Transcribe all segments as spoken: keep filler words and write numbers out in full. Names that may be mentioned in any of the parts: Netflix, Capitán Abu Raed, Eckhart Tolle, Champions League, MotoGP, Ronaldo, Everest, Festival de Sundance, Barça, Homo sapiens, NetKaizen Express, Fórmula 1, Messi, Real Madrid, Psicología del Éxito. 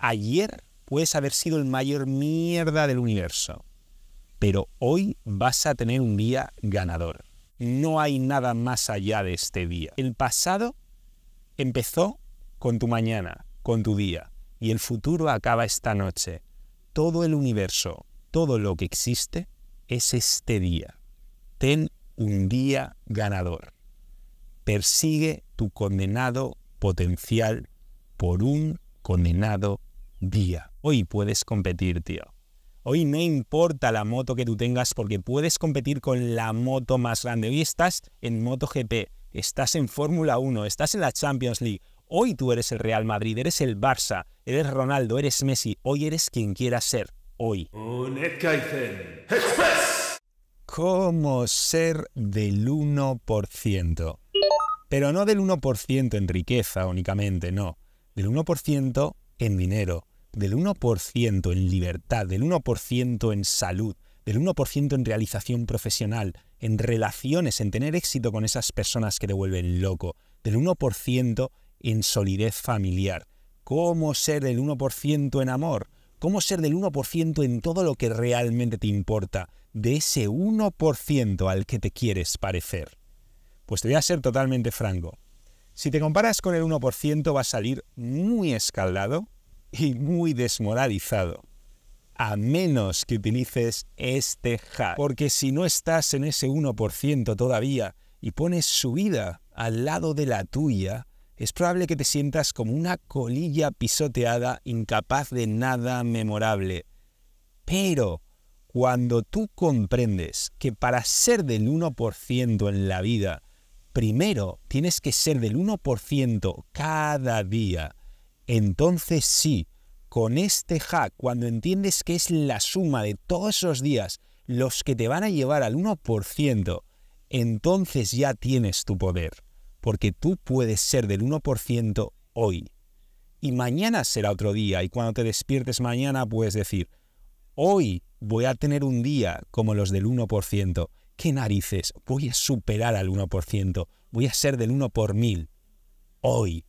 ayer puedes haber sido el mayor mierda del universo, pero hoy vas a tener un día ganador. No hay nada más allá de este día. El pasado empezó con tu mañana, con tu día, y el futuro acaba esta noche. Todo el universo, todo lo que existe, es este día. Ten un día ganador. Persigue tu condenado potencial por un condenado día. Hoy puedes competir, tío. Hoy no importa la moto que tú tengas, porque puedes competir con la moto más grande. Hoy estás en MotoGP, estás en Fórmula uno, estás en la Champions League. Hoy tú eres el Real Madrid, eres el Barça, eres Ronaldo, eres Messi. Hoy eres quien quieras ser. Hoy. NetKaizen Express. ¿Cómo ser del uno por ciento? Pero no del uno por ciento en riqueza únicamente, no. Del uno por ciento en dinero. Del uno por ciento en libertad, del uno por ciento en salud, del uno por ciento en realización profesional, en relaciones, en tener éxito con esas personas que te vuelven loco, del uno por ciento en solidez familiar. ¿Cómo ser del uno por ciento en amor? ¿Cómo ser del uno por ciento en todo lo que realmente te importa? De ese uno por ciento al que te quieres parecer. Pues te voy a ser totalmente franco. Si te comparas con el uno por ciento va a salir muy escaldado y muy desmoralizado, a menos que utilices este hack. Porque si no estás en ese uno por ciento todavía y pones su vida al lado de la tuya, es probable que te sientas como una colilla pisoteada, incapaz de nada memorable. Pero cuando tú comprendes que para ser del uno por ciento en la vida, primero tienes que ser del uno por ciento cada día, entonces sí, con este hack, cuando entiendes que es la suma de todos esos días los que te van a llevar al uno por ciento, entonces ya tienes tu poder, porque tú puedes ser del uno por ciento hoy. Y mañana será otro día, y cuando te despiertes mañana puedes decir, hoy voy a tener un día como los del uno por ciento. ¿Qué narices? Voy a superar al uno por ciento, voy a ser del uno por mil hoy.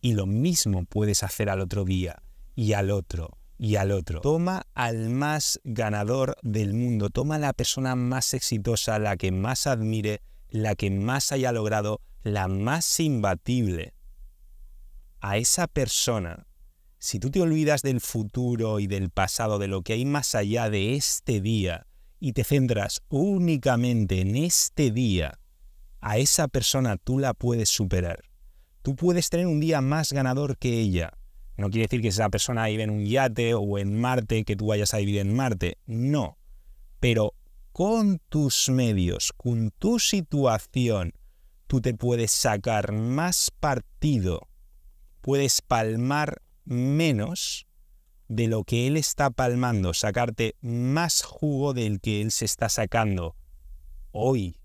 Y lo mismo puedes hacer al otro día, y al otro, y al otro. Toma al más ganador del mundo, toma a la persona más exitosa, la que más admire, la que más haya logrado, la más imbatible. A esa persona, si tú te olvidas del futuro y del pasado, de lo que hay más allá de este día, y te centras únicamente en este día, a esa persona tú la puedes superar. Tú puedes tener un día más ganador que ella. No quiere decir que esa persona vive en un yate o en Marte, que tú vayas a vivir en Marte. No. Pero con tus medios, con tu situación, tú te puedes sacar más partido. Puedes palmar menos de lo que él está palmando. Sacarte más jugo del que él se está sacando hoy.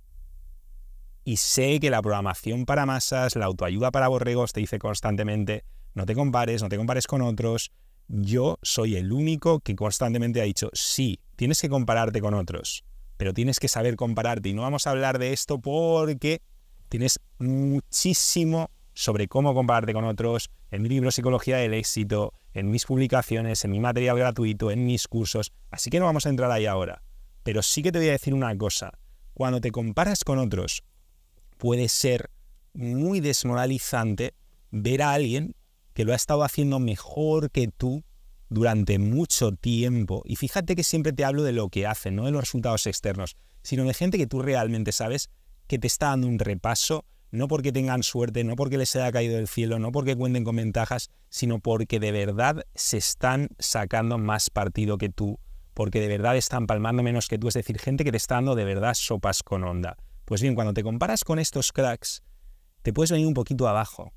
Y sé que la programación para masas, la autoayuda para borregos te dice constantemente no te compares, no te compares con otros. Yo soy el único que constantemente ha dicho sí, tienes que compararte con otros, pero tienes que saber compararte. Y no vamos a hablar de esto porque tienes muchísimo sobre cómo compararte con otros en mi libro Psicología del Éxito, en mis publicaciones, en mi material gratuito, en mis cursos. Así que no vamos a entrar ahí ahora. Pero sí que te voy a decir una cosa. Cuando te comparas con otros, puede ser muy desmoralizante ver a alguien que lo ha estado haciendo mejor que tú durante mucho tiempo. Y fíjate que siempre te hablo de lo que hacen, no de los resultados externos, sino de gente que tú realmente sabes que te está dando un repaso, no porque tengan suerte, no porque les haya caído del cielo, no porque cuenten con ventajas, sino porque de verdad se están sacando más partido que tú, porque de verdad están palmando menos que tú. Es decir, gente que te está dando de verdad sopas con onda. Pues bien, cuando te comparas con estos cracks, te puedes venir un poquito abajo.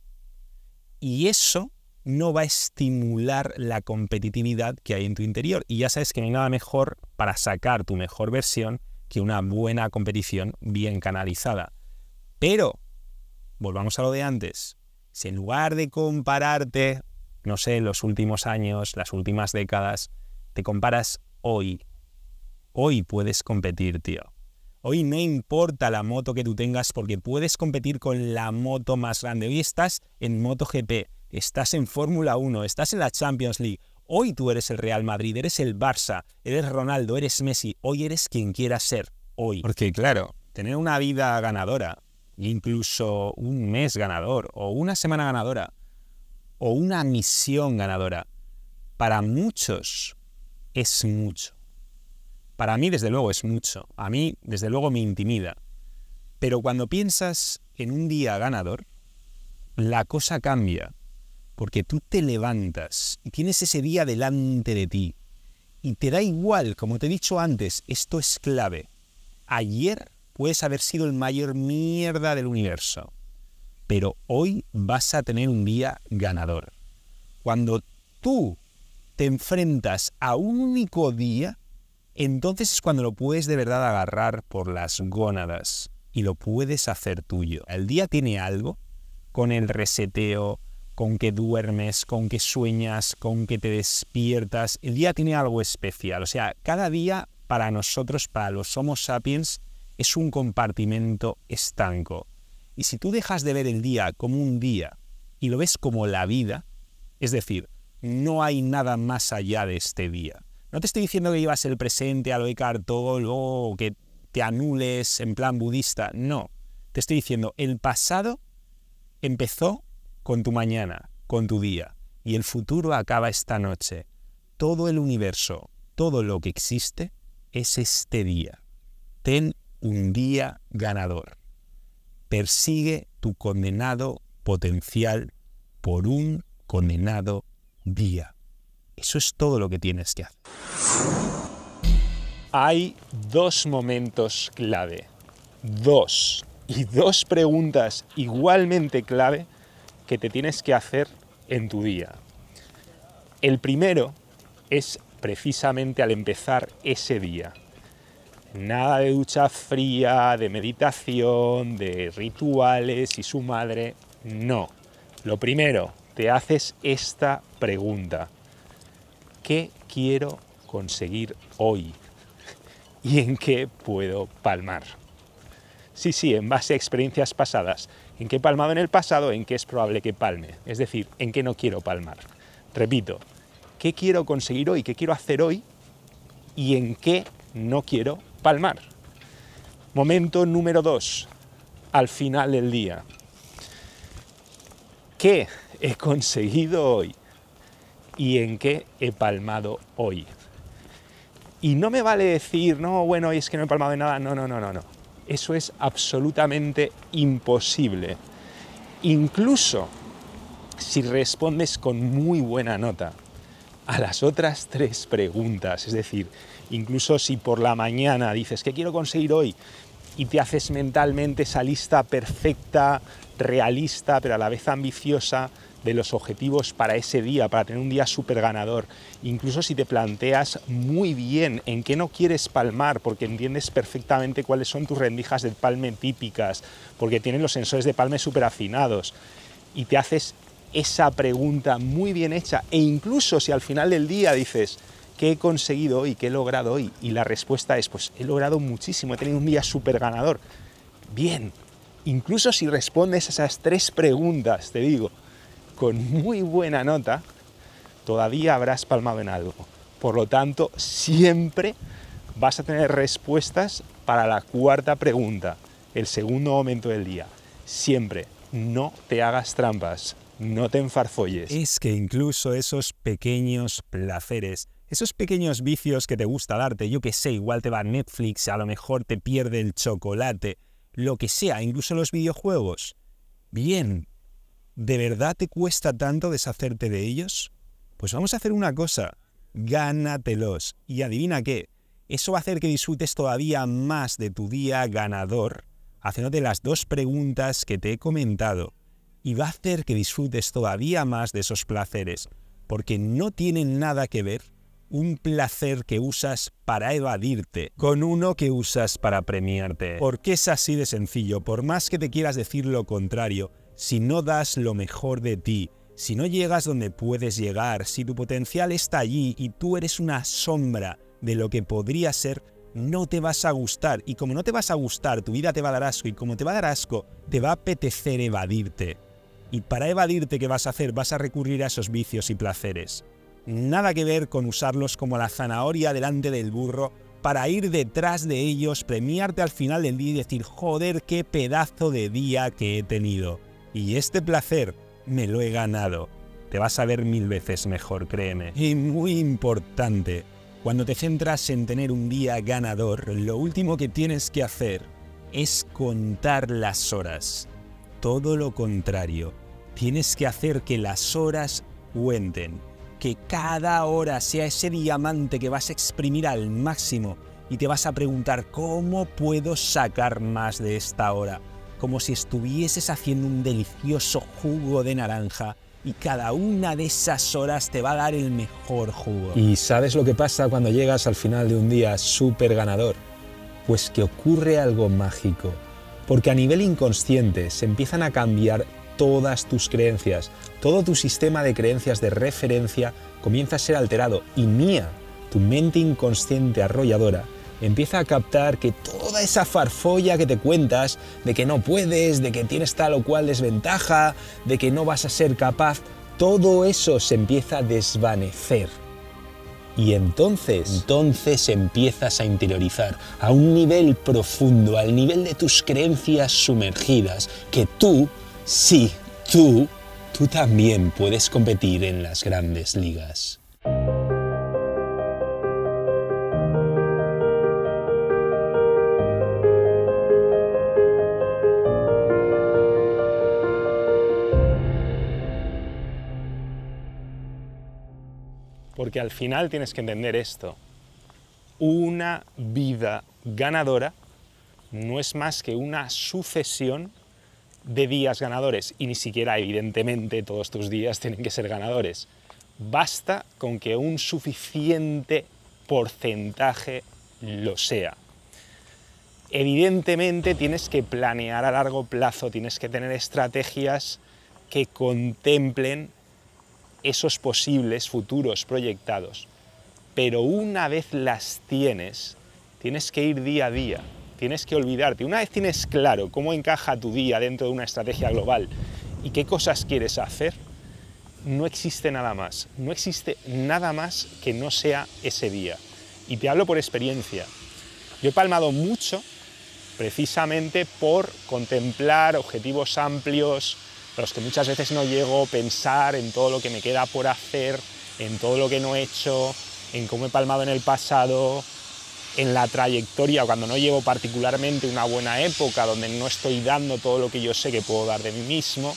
Y eso no va a estimular la competitividad que hay en tu interior. Y ya sabes que no hay nada mejor para sacar tu mejor versión que una buena competición bien canalizada. Pero, volvamos a lo de antes. Si en lugar de compararte, no sé, los últimos años, las últimas décadas, te comparas hoy. Hoy puedes competir, tío. Hoy no importa la moto que tú tengas, porque puedes competir con la moto más grande. Hoy estás en MotoGP, estás en Fórmula uno, estás en la Champions League. Hoy tú eres el Real Madrid, eres el Barça, eres Ronaldo, eres Messi. Hoy eres quien quieras ser, hoy. Porque claro, tener una vida ganadora, incluso un mes ganador, o una semana ganadora, o una misión ganadora, para muchos es mucho. Para mí, desde luego, es mucho. A mí, desde luego, me intimida. Pero cuando piensas en un día ganador, la cosa cambia. Porque tú te levantas y tienes ese día delante de ti. Y te da igual, como te he dicho antes, esto es clave. Ayer puedes haber sido el mayor mierda del universo. Pero hoy vas a tener un día ganador. Cuando tú te enfrentas a un único día, entonces es cuando lo puedes de verdad agarrar por las gónadas. Y lo puedes hacer tuyo. El día tiene algo con el reseteo, con que duermes, con que sueñas, con que te despiertas. El día tiene algo especial. O sea, cada día para nosotros, para los Homo sapiens, es un compartimento estanco. Y si tú dejas de ver el día como un día y lo ves como la vida, es decir, no hay nada más allá de este día. No te estoy diciendo que llevas el presente a lo Eckhart Tolle o que te anules en plan budista. No, te estoy diciendo, el pasado empezó con tu mañana, con tu día, y el futuro acaba esta noche. Todo el universo, todo lo que existe, es este día. Ten un día ganador. Persigue tu condenado potencial por un condenado día. Eso es todo lo que tienes que hacer. Hay dos momentos clave, dos, y dos preguntas igualmente clave que te tienes que hacer en tu día. El primero es precisamente al empezar ese día. Nada de ducha fría, de meditación, de rituales y su madre, no. Lo primero, te haces esta pregunta. ¿Qué quiero conseguir hoy? ¿Y en qué puedo palmar? Sí, sí, en base a experiencias pasadas. ¿En qué he palmado en el pasado? ¿En qué es probable que palme? Es decir, ¿en qué no quiero palmar? Repito, ¿qué quiero conseguir hoy? ¿Qué quiero hacer hoy? ¿Y en qué no quiero palmar? Momento número dos, al final del día. ¿Qué he conseguido hoy? ¿Y en qué he palmado hoy? Y no me vale decir, no, bueno, es que no he palmado de nada. No, no, no, no, no. Eso es absolutamente imposible. Incluso si respondes con muy buena nota a las otras tres preguntas. Es decir, incluso si por la mañana dices, ¿qué quiero conseguir hoy? Y te haces mentalmente esa lista perfecta, realista, pero a la vez ambiciosa, de los objetivos para ese día, para tener un día súper ganador. Incluso si te planteas muy bien en qué no quieres palmar, porque entiendes perfectamente cuáles son tus rendijas de palme típicas, porque tienen los sensores de palme súper afinados, y te haces esa pregunta muy bien hecha, e incluso si al final del día dices, ¿qué he conseguido hoy? ¿Qué he logrado hoy? Y la respuesta es, pues he logrado muchísimo, he tenido un día súper ganador. Bien, incluso si respondes a esas tres preguntas, te digo, con muy buena nota, todavía habrás palmado en algo. Por lo tanto, siempre vas a tener respuestas para la cuarta pregunta, el segundo momento del día. Siempre, no te hagas trampas, no te enfarfolles. Es que incluso esos pequeños placeres, esos pequeños vicios que te gusta darte, yo que sé, igual te va Netflix, a lo mejor te pierde el chocolate, lo que sea, incluso los videojuegos. Bien. ¿De verdad te cuesta tanto deshacerte de ellos? Pues vamos a hacer una cosa, gánatelos. Y adivina qué, eso va a hacer que disfrutes todavía más de tu día ganador, haciéndote las dos preguntas que te he comentado, y va a hacer que disfrutes todavía más de esos placeres, porque no tienen nada que ver un placer que usas para evadirte con uno que usas para premiarte. Porque es así de sencillo, por más que te quieras decir lo contrario, si no das lo mejor de ti, si no llegas donde puedes llegar, si tu potencial está allí y tú eres una sombra de lo que podría ser, no te vas a gustar. Y como no te vas a gustar, tu vida te va a dar asco. Y como te va a dar asco, te va a apetecer evadirte. Y para evadirte, ¿qué vas a hacer? Vas a recurrir a esos vicios y placeres. Nada que ver con usarlos como la zanahoria delante del burro para ir detrás de ellos, premiarte al final del día y decir, joder, qué pedazo de día que he tenido. Y este placer me lo he ganado. Te vas a ver mil veces mejor, créeme. Y muy importante, cuando te centras en tener un día ganador, lo último que tienes que hacer es contar las horas. Todo lo contrario, tienes que hacer que las horas cuenten, que cada hora sea ese diamante que vas a exprimir al máximo y te vas a preguntar cómo puedo sacar más de esta hora, como si estuvieses haciendo un delicioso jugo de naranja y cada una de esas horas te va a dar el mejor jugo. ¿Y sabes lo que pasa cuando llegas al final de un día súper ganador? Pues que ocurre algo mágico, porque a nivel inconsciente se empiezan a cambiar todas tus creencias, todo tu sistema de creencias de referencia comienza a ser alterado y mía, tu mente inconsciente arrolladora, empieza a captar que toda esa farfolla que te cuentas de que no puedes, de que tienes tal o cual desventaja, de que no vas a ser capaz, todo eso se empieza a desvanecer. Y entonces, entonces empiezas a interiorizar a un nivel profundo, al nivel de tus creencias sumergidas, que tú, sí, tú, tú también puedes competir en las grandes ligas. Porque al final tienes que entender esto. Una vida ganadora no es más que una sucesión de días ganadores. Y ni siquiera, evidentemente, todos tus días tienen que ser ganadores. Basta con que un suficiente porcentaje lo sea. Evidentemente tienes que planear a largo plazo, tienes que tener estrategias que contemplen esos posibles futuros proyectados, pero una vez las tienes, tienes que ir día a día, tienes que olvidarte. Una vez tienes claro cómo encaja tu día dentro de una estrategia global y qué cosas quieres hacer, no existe nada más, no existe nada más que no sea ese día. Y te hablo por experiencia. Yo he palmado mucho precisamente por contemplar objetivos amplios, a los que muchas veces no llego, pensar en todo lo que me queda por hacer, en todo lo que no he hecho, en cómo he palmado en el pasado, en la trayectoria, cuando no llevo particularmente una buena época, donde no estoy dando todo lo que yo sé que puedo dar de mí mismo,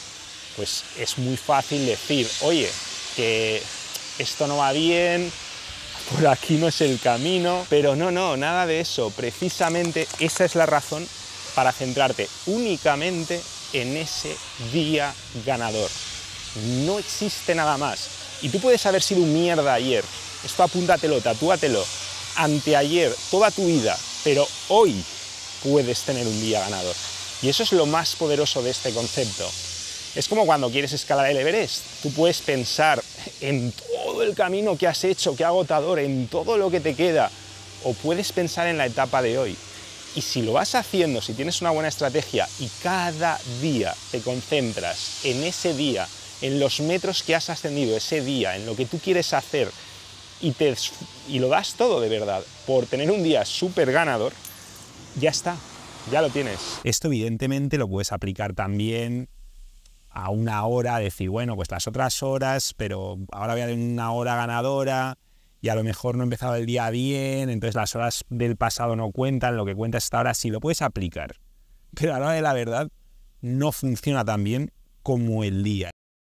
pues es muy fácil decir, oye, que esto no va bien, por aquí no es el camino, pero no, no, nada de eso. Precisamente esa es la razón para centrarte únicamente en ese día ganador. No existe nada más. Y tú puedes haber sido un mierda ayer, esto apúntatelo, tatúatelo, anteayer, toda tu vida, pero hoy puedes tener un día ganador. Y eso es lo más poderoso de este concepto. Es como cuando quieres escalar el Everest, tú puedes pensar en todo el camino que has hecho, que agotador, en todo lo que te queda, o puedes pensar en la etapa de hoy. Y si lo vas haciendo, si tienes una buena estrategia y cada día te concentras en ese día, en los metros que has ascendido ese día, en lo que tú quieres hacer y, te, y lo das todo de verdad por tener un día súper ganador, ya está, ya lo tienes. Esto evidentemente lo puedes aplicar también a una hora, decir, bueno, pues las otras horas, pero ahora voy a tener una hora ganadora. Y a lo mejor no he empezado el día bien, entonces las horas del pasado no cuentan, lo que cuenta es esta hora, sí lo puedes aplicar. Pero a la hora de la verdad no funciona tan bien como el día.